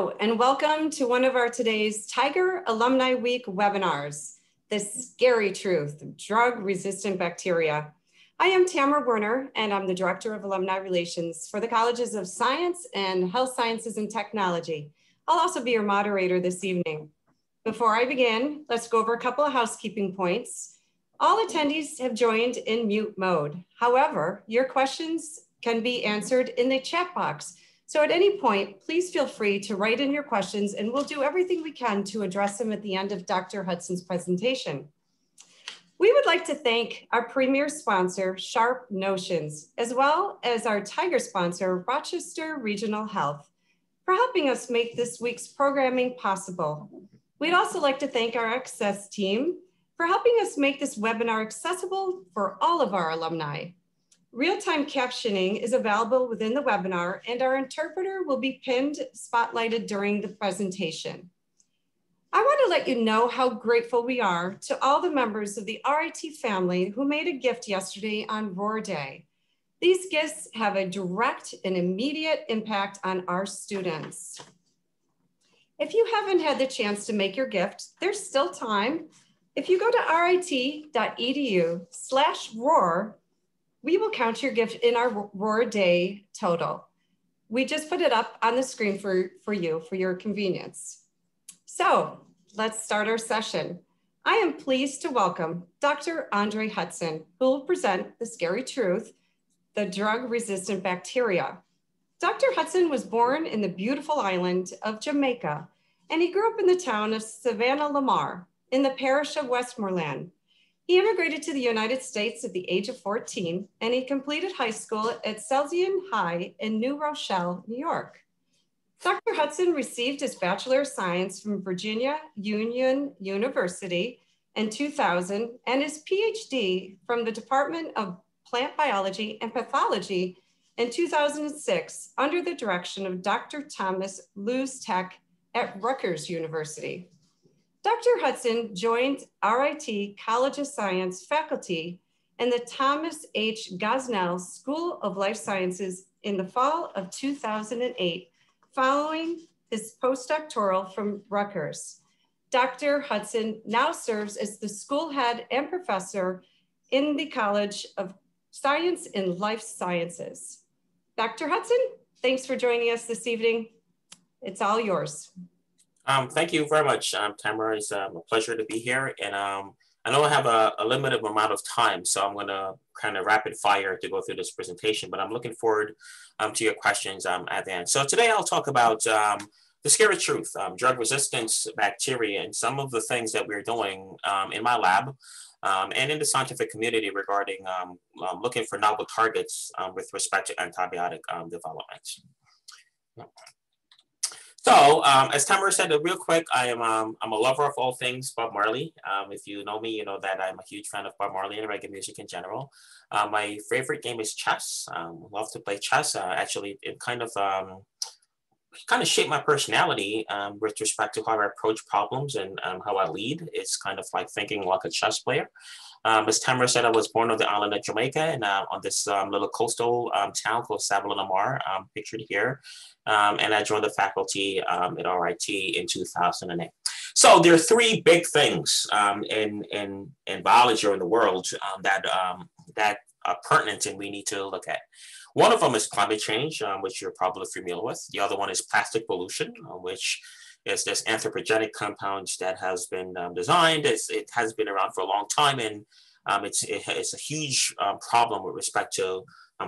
Hello, and welcome to one of our today's Tiger Alumni Week webinars, The Scary Truth, Drug-Resistant Bacteria. I am Tamara Werner, and I'm the Director of Alumni Relations for the Colleges of Science and Health Sciences and Technology. I'll also be your moderator this evening. Before I begin, let's go over a couple of housekeeping points. All attendees have joined in mute mode. However, your questions can be answered in the chat box. So at any point, please feel free to write in your questions and we'll do everything we can to address them at the end of Dr. Hudson's presentation. We would like to thank our premier sponsor, Sharp Notions, as well as our Tiger sponsor, Rochester Regional Health, for helping us make this week's programming possible. We'd also like to thank our Access team for helping us make this webinar accessible for all of our alumni. Real-time captioning is available within the webinar, and our interpreter will be spotlighted during the presentation. I want to let you know how grateful we are to all the members of the RIT family who made a gift yesterday on Roar Day. These gifts have a direct and immediate impact on our students. If you haven't had the chance to make your gift, there's still time. If you go to rit.edu/roar, we will count your gift in our Roar Day total. We just put it up on the screen for your convenience. So let's start our session. I am pleased to welcome Dr. Andre Hudson, who will present The Scary Truth, the Drug-Resistant Bacteria. Dr. Hudson was born in the beautiful island of Jamaica, and he grew up in the town of Savanna-la-Mar in the parish of Westmoreland. He immigrated to the United States at the age of 14, and he completed high school at Celsian High in New Rochelle, New York. Dr. Hudson received his Bachelor of Science from Virginia Union University in 2000 and his PhD from the Department of Plant Biology and Pathology in 2006 under the direction of Dr. Thomas Luz-Tek at Rutgers University. Dr. Hudson joined RIT College of Science faculty in the Thomas H. Gosnell School of Life Sciences in the fall of 2008, following his postdoctoral from Rutgers. Dr. Hudson now serves as the school head and professor in the College of Science and Life Sciences. Dr. Hudson, thanks for joining us this evening. It's all yours. Thank you very much, Tamara. It's a pleasure to be here. And I know I have a limited amount of time, so I'm going to kind of rapid fire to go through this presentation, but I'm looking forward to your questions at the end. So today I'll talk about the scary truth, drug resistance bacteria, and some of the things that we're doing in my lab and in the scientific community regarding looking for novel targets with respect to antibiotic development. So as Tamara said, real quick, I'm a lover of all things Bob Marley. If you know me, you know that I'm a huge fan of Bob Marley and reggae music in general. My favorite game is chess. Love to play chess. Actually, it kind of shaped my personality with respect to how I approach problems and how I lead. It's kind of like thinking like a chess player. As Tamara said, I was born on the island of Jamaica and on this little coastal town called Savanna-la-Mar, pictured here. And I joined the faculty at RIT in 2008. So there are three big things in biology or in the world that are pertinent and we need to look at. One of them is climate change, which you're probably familiar with. The other one is plastic pollution, which is this anthropogenic compound that has been designed. It has been around for a long time, and it's a huge problem with respect to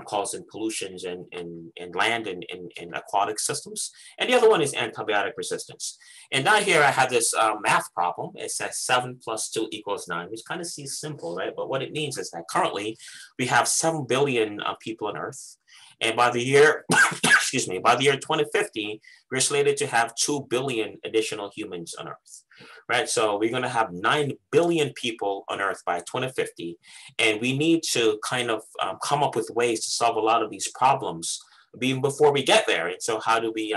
causing pollutions in land and in aquatic systems. And the other one is antibiotic resistance. And down here, I have this math problem. It says 7 + 2 = 9, which kind of seems simple, right? But what it means is that currently we have 7 billion people on Earth. And by the year, excuse me, by the year 2050, we're slated to have 2 billion additional humans on Earth, right? So we're going to have 9 billion people on Earth by 2050. And we need to kind of come up with ways to solve a lot of these problems even before we get there. And so how do we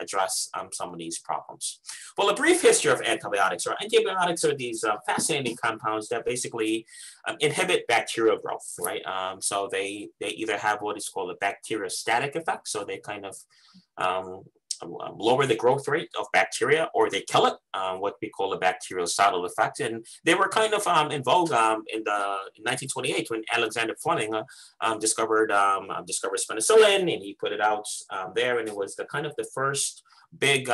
address some of these problems? Well, a brief history of antibiotics. Antibiotics are these fascinating compounds that basically inhibit bacterial growth, right? So they either have what is called a bacteriostatic effect. So they kind of lower the growth rate of bacteria, or they kill it, what we call a bactericidal effect. And they were kind of in vogue in 1928 when Alexander Fleming discovered penicillin, and he put it out there, and it was the kind of the first big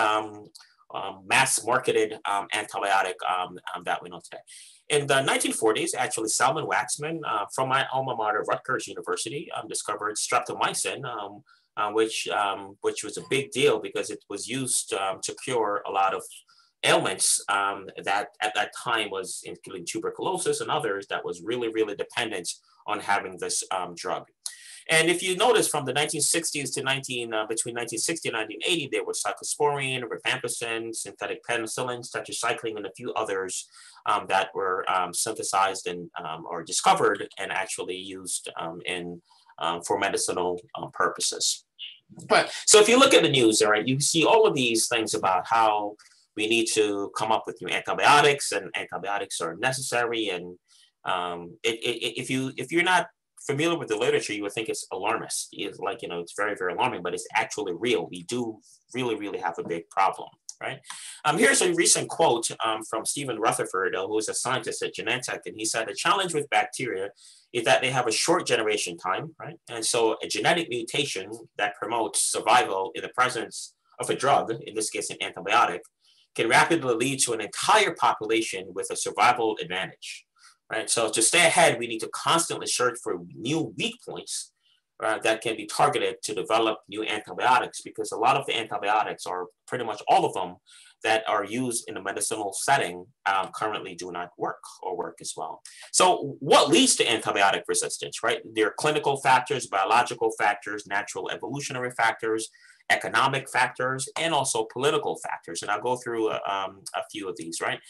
mass-marketed antibiotic that we know today. In the 1940s, actually, Selman Waxman from my alma mater, Rutgers University, discovered streptomycin, which was a big deal because it was used to cure a lot of ailments that at that time was including tuberculosis and others that was really, really dependent on having this drug. And if you notice from the 1960s to between 1960 and 1980, there were cyclosporine, rifampicin, synthetic penicillins, tetracycline, and a few others that were synthesized and or discovered and actually used for medicinal purposes. But so if you look at the news, all right, you see all of these things about how we need to come up with new antibiotics, and antibiotics are necessary. And if you're not familiar with the literature, you would think it's alarmist. It's like, you know, it's very, very alarming, but it's actually real. We do really, really have a big problem, right? Here's a recent quote from Stephen Rutherford, who is a scientist at Genentech, and he said, "The challenge with bacteria is that they have a short generation time, right? And so a genetic mutation that promotes survival in the presence of a drug, in this case, an antibiotic, can rapidly lead to an entire population with a survival advantage." Right? So to stay ahead, we need to constantly search for new weak points that can be targeted to develop new antibiotics, because a lot of the antibiotics, are pretty much all of them that are used in a medicinal setting currently do not work or work as well. So what leads to antibiotic resistance, right? There are clinical factors, biological factors, natural evolutionary factors, economic factors, and also political factors. And I'll go through a few of these, right?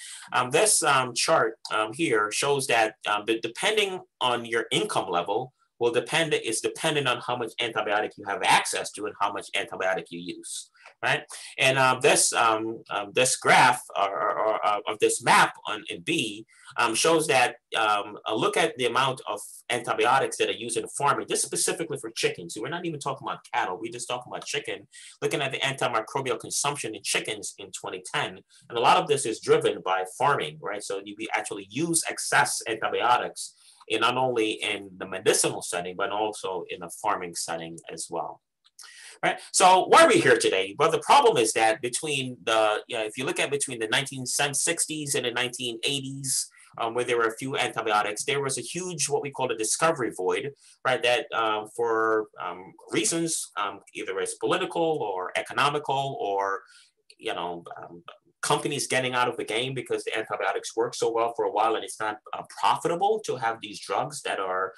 This chart here shows that depending on your income level, it's dependent on how much antibiotic you have access to and how much antibiotic you use, right? And this graph or this map in B shows that a look at the amount of antibiotics that are used in farming, just specifically for chickens. So we're not even talking about cattle, we're just talking about chicken, looking at the antimicrobial consumption in chickens in 2010. And a lot of this is driven by farming, right? So you actually use excess antibiotics in not only in the medicinal setting, but also in the farming setting as well, right? So why are we here today? Well, the problem is that if you look at between the 1960s and the 1980s, where there were a few antibiotics, there was a huge, what we call a discovery void, right? That for reasons, either it's political or economical or, you know, companies getting out of the game because the antibiotics work so well for a while and it's not profitable to have these drugs that are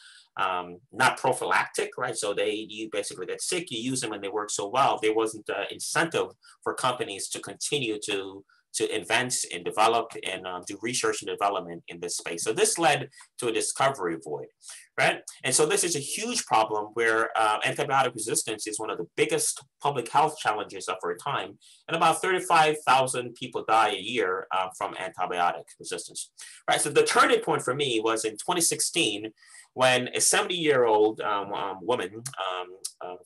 not prophylactic, right? So you basically get sick, you use them and they work so well. There wasn't an incentive for companies to continue to invent and develop and do research and development in this space. So this led to a discovery void, right? And so this is a huge problem where antibiotic resistance is one of the biggest public health challenges of our time. And about 35,000 people die a year from antibiotic resistance, right? So the turning point for me was in 2016, when a 70-year-old woman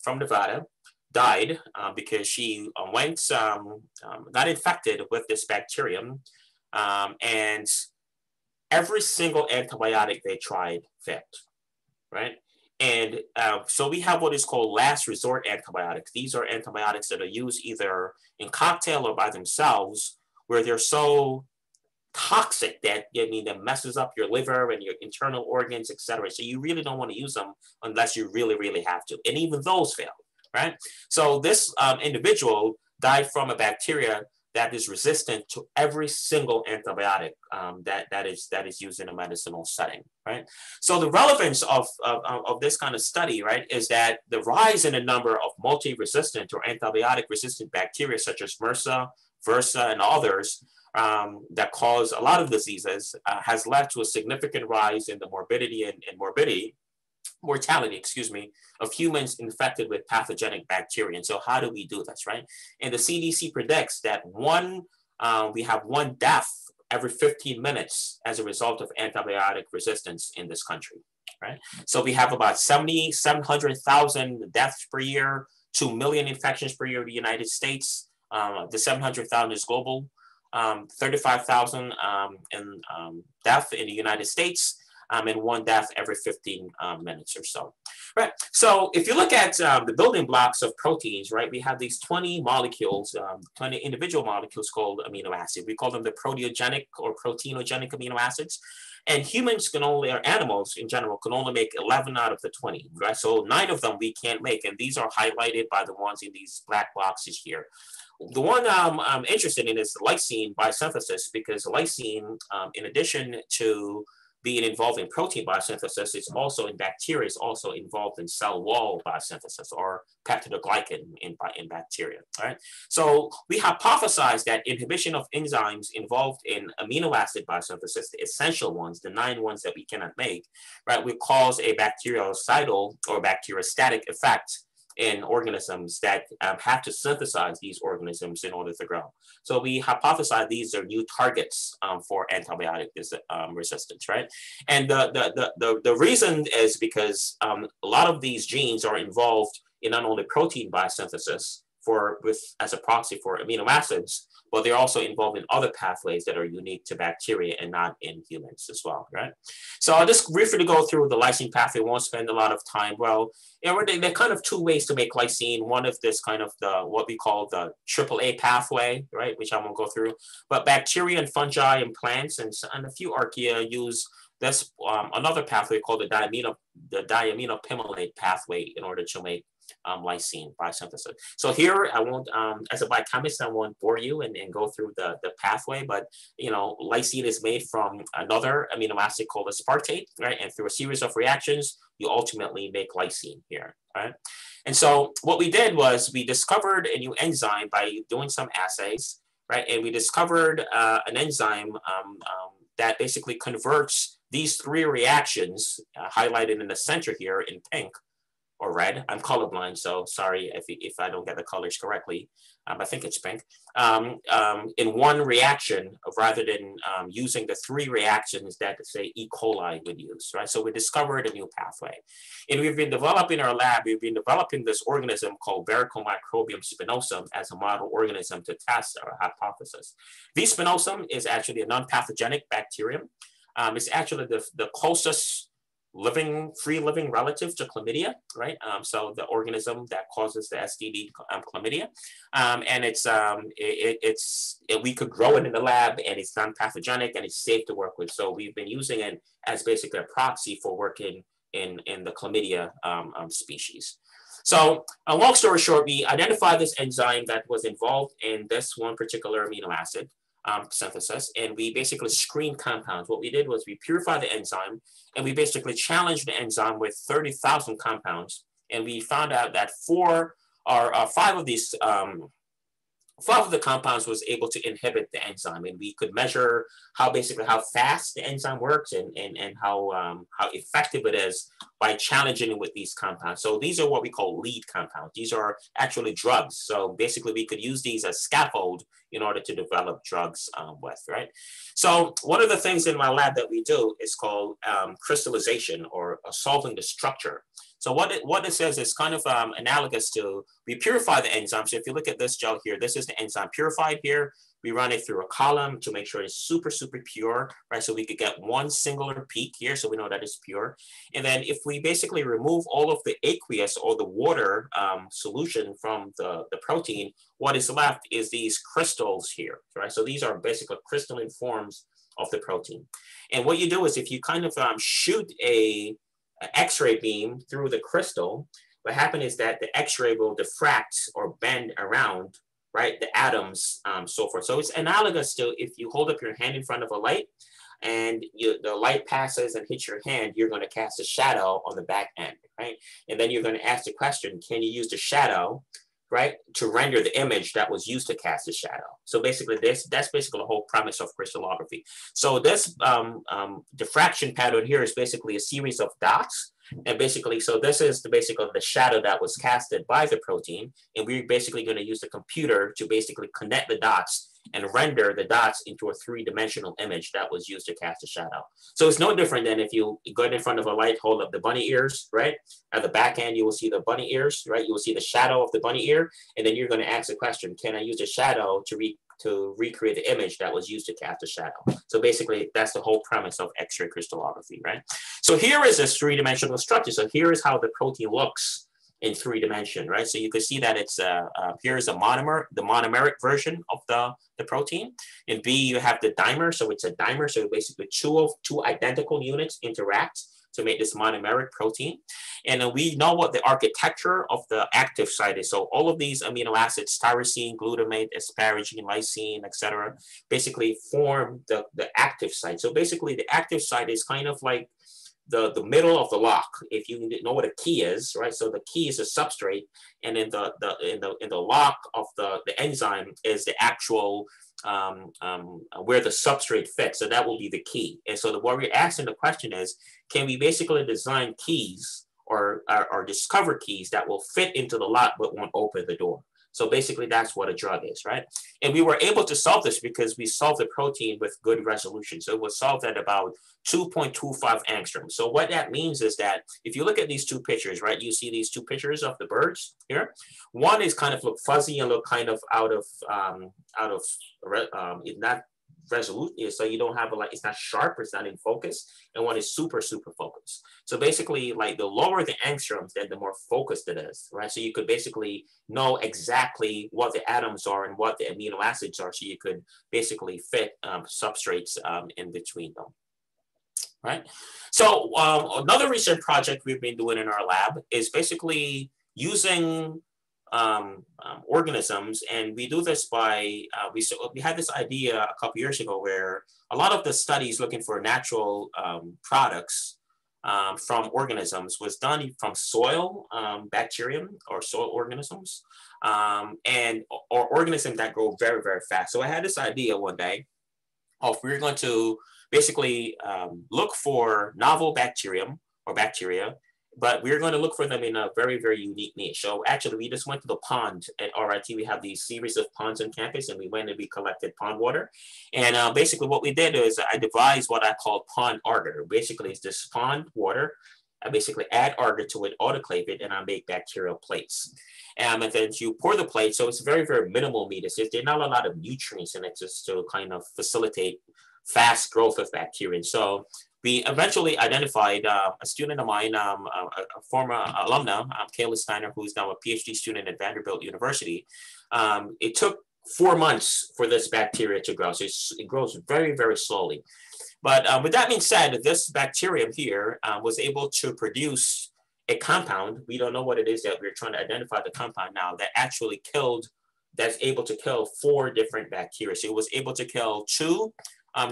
from Nevada died because she got infected with this bacterium, and every single antibiotic they tried failed, right? And so we have what is called last resort antibiotics. These are antibiotics that are used either in cocktail or by themselves, where they're so toxic that, I mean, that messes up your liver and your internal organs, et cetera. So you really don't want to use them unless you really, really have to. And even those fail. Right? So this individual died from a bacteria that is resistant to every single antibiotic that is used in a medicinal setting, right? So the relevance of this kind of study, right, is that the rise in the number of multi-resistant or antibiotic-resistant bacteria such as MRSA, VRSA, and others that cause a lot of diseases has led to a significant rise in the mortality, of humans infected with pathogenic bacteria. And so how do we do this, right? And the CDC predicts that we have one death every 15 minutes as a result of antibiotic resistance in this country, right? So we have about 700,000 deaths per year, 2 million infections per year in the United States. The 700,000 is global, 35,000 in death in the United States, and one death every 15 minutes or so. Right. So if you look at the building blocks of proteins, right, we have these 20 molecules, 20 individual molecules called amino acids. We call them the proteogenic or proteinogenic amino acids. And humans can only, or animals in general, can only make 11 out of the 20, right? So 9 of them we can't make. And these are highlighted by the ones in these black boxes here. The one I'm interested in is lysine biosynthesis, because lysine, in addition to being involved in protein biosynthesis, it's also in bacteria, it's also involved in cell wall biosynthesis or peptidoglycan in bacteria, right? So we hypothesized that inhibition of enzymes involved in amino acid biosynthesis, the essential ones, the 9 ones that we cannot make, right, will cause a bactericidal or bacteriostatic effect in organisms that have to synthesize these organisms in order to grow. So we hypothesize these are new targets for antibiotic resistance, right? And the reason is because a lot of these genes are involved in not only protein biosynthesis as a proxy for amino acids, but they're also involved in other pathways that are unique to bacteria and not in humans as well, right? So I'll just briefly go through the lysine pathway. We won't spend a lot of time. Well, there are kind of 2 ways to make lysine. One of this kind of what we call the AAA pathway, right, which I won't go through. But bacteria and fungi and plants and a few archaea use this another pathway called the diaminopimolate pathway in order to make lysine biosynthesis. So here I won't, as a biochemist, I won't bore you and go through the pathway, but you know, lysine is made from another amino acid called aspartate, right? And through a series of reactions, you ultimately make lysine here, right? And so what we did was we discovered a new enzyme by doing some assays, right? And we discovered an enzyme that basically converts these 3 reactions highlighted in the center here in pink, or red. I'm colorblind, so sorry if I don't get the colors correctly. I think it's pink. In one reaction, rather than using the 3 reactions that, say, E. coli would use, right? So we discovered a new pathway. And we've been developing in our lab, we've been developing this organism called Verrucomicrobium spinosum as a model organism to test our hypothesis. This spinosum is actually a non-pathogenic bacterium. It's actually the closest free living relative to chlamydia, right? So the organism that causes the STD, chlamydia, and we could grow it in the lab, and it's non-pathogenic and it's safe to work with. So we've been using it as basically a proxy for working in the chlamydia species. So long story short, we identified this enzyme that was involved in this one particular amino acid synthesis, and we basically screened compounds. What we did was we purified the enzyme, and we basically challenged the enzyme with 30,000 compounds, and we found out that 5 of these 5 of the compounds was able to inhibit the enzyme, and we could measure how fast the enzyme works and how effective it is by challenging it with these compounds. So these are what we call lead compounds. These are actually drugs. So basically, we could use these as scaffold in order to develop drugs with, right? So one of the things in my lab that we do is called crystallization or solving the structure. So what it says is kind of analogous to, we purify the enzyme. So if you look at this gel here, this is the enzyme purified here. We run it through a column to make sure it's super, super pure, right? So we could get one singular peak here, so we know that it's pure. And then if we basically remove all of the aqueous or the water solution from the protein, what is left is these crystals here, right? So these are basically crystalline forms of the protein. And what you do is if you kind of shoot an X-ray beam through the crystal, what happens is that the X-ray will diffract or bend around, right, the atoms, so forth. So it's analogous to if you hold up your hand in front of a light and the light passes and hits your hand, you're going to cast a shadow on the back end, right? And then you're going to ask the question, can you use the shadow, right, to render the image that was used to cast the shadow? So basically that's basically the whole premise of crystallography. So this diffraction pattern here is basically a series of dots. And basically, so this is basically the shadow that was casted by the protein. And we're basically going to use the computer to basically connect the dots and render the dots into a three-dimensional image that was used to cast a shadow. So it's no different than if you go in front of a light, hold up the bunny ears, right? At the back end, you will see the bunny ears, right? You will see the shadow of the bunny ear, and then you're going to ask the question, can I use a shadow to recreate the image that was used to cast a shadow? So basically, that's the whole premise of X-ray crystallography, right? So here is this three-dimensional structure. So here is how the protein looks in three dimension, right? So you can see that it's, here's a monomer, the monomeric version of the protein. In B, you have the dimer, so it's a dimer. So basically two identical units interact to make this monomeric protein. And then we know what the architecture of the active site is. So all of these amino acids, tyrosine, glutamate, asparagine, lysine, et cetera, basically form the active site. So basically the active site is kind of like the middle of the lock, if you know what a key is, right? So the key is a substrate, and then in the lock of the enzyme is the actual where the substrate fits. So that will be the key. And so what we're asking the question is, can we basically design keys or discover keys that will fit into the lock but won't open the door? So basically that's what a drug is, right? And we were able to solve this because we solved the protein with good resolution. So it was solved at about 2.25 angstroms. So what that means is that if you look at these two pictures, right, you see these two pictures of the birds here. One is kind of look fuzzy and look kind of not resolute, so you don't have a, like, it's not sharp, it's not in focus, and one is super focused. So basically, like, the lower the angstroms, then the more focused it is, right? So you could basically know exactly what the atoms are and what the amino acids are, so you could basically fit substrates in between them, right? So another recent project we've been doing in our lab is basically using organisms, and we do this by we had this idea a couple years ago where a lot of the studies looking for natural products from organisms was done from soil bacterium or soil organisms or organisms that grow very fast. So I had this idea one day of we're going to basically look for novel bacterium or bacteria, but we're going to look for them in a very unique niche. So actually, we just went to the pond at RIT. We have these series of ponds on campus, and we went and we collected pond water. And basically what we did is I devised what I call pond agar. Basically, it's this pond water. I basically add agar to it, autoclave it, and I make bacterial plates. And then you pour the plate. So it's very minimal meat. It's just, there's not a lot of nutrients in it just to kind of facilitate fast growth of bacteria. So we eventually identified a student of mine, a former alumna, Kayla Steiner, who is now a PhD student at Vanderbilt University. It took 4 months for this bacteria to grow. So it grows very slowly. But with that being said, this bacterium here was able to produce a compound. We don't know what it is that we're trying to identify the compound now that actually killed, that's able to kill 4 different bacteria. So it was able to kill 2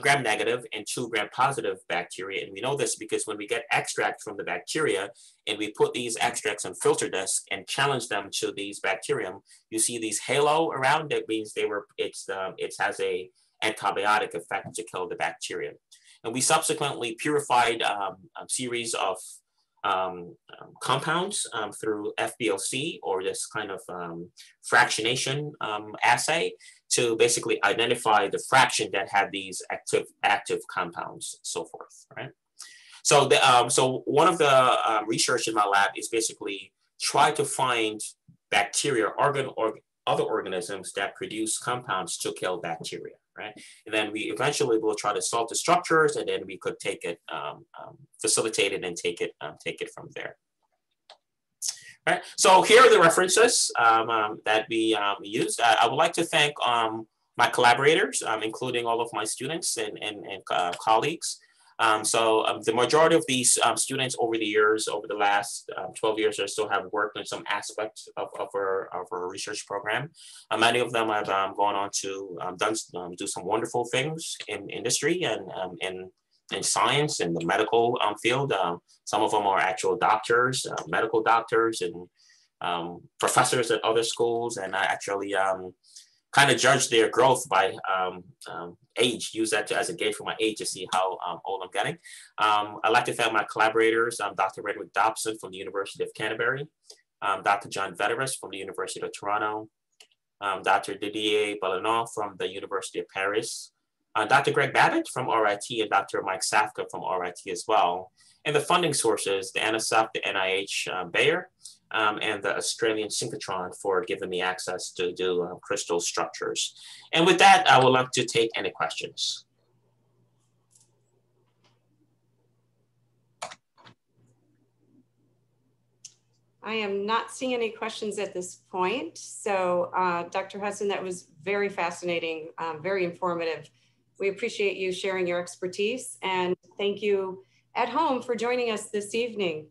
gram-negative and 2 gram-positive bacteria. And we know this because when we get extracts from the bacteria and we put these extracts on filter disc and challenge them to these bacterium, you see these halo around. That means they were, it has a antibiotic effect to kill the bacteria. And we subsequently purified a series of compounds through FPLC, or this kind of fractionation assay, to basically identify the fraction that had these active compounds, so forth, right? So the so one of the research in my lab is basically try to find bacteria or other organisms that produce compounds to kill bacteria, right? And then we eventually will try to solve the structures, and then we could take it, facilitate it, and take it from there. Right. So here are the references that we used. I would like to thank my collaborators, including all of my students and colleagues. So the majority of these students over the years, over the last 12 years or so, have worked on some aspect of our research program. Many of them have gone on to do some wonderful things in industry and in science and the medical field. Some of them are actual doctors, medical doctors, and professors at other schools. And I actually kind of judge their growth by age, use that as a gauge for my age to see how old I'm getting. I'd like to thank my collaborators, Dr. Redwick Dobson from the University of Canterbury, Dr. John Vetterus from the University of Toronto, Dr. Didier Balanoff from the University of Paris, Dr. Greg Babbitt from RIT, and Dr. Mike Safka from RIT as well. And the funding sources, the NSF, the NIH, Bayer, and the Australian Synchrotron for giving me access to do crystal structures. And with that, I would like to take any questions. I am not seeing any questions at this point. So Dr. Hudson, that was very fascinating, very informative. We appreciate you sharing your expertise, and thank you at home for joining us this evening.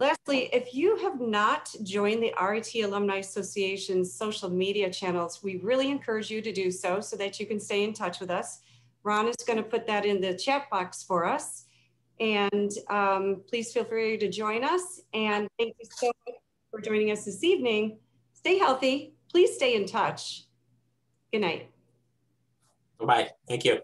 Lastly, if you have not joined the RIT Alumni Association's social media channels, we really encourage you to do so, so that you can stay in touch with us. Ron is gonna put that in the chat box for us. And please feel free to join us. And thank you so much for joining us this evening. Stay healthy. Please stay in touch. Good night. Bye-bye. Thank you.